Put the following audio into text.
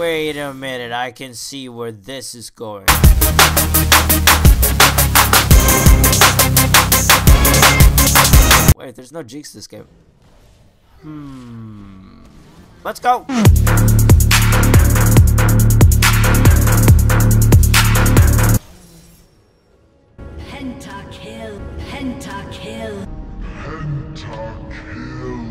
Wait a minute, I can see where this is going. Wait, there's no Jinx this game. Let's go! Pentakill, Pentakill, Pentakill.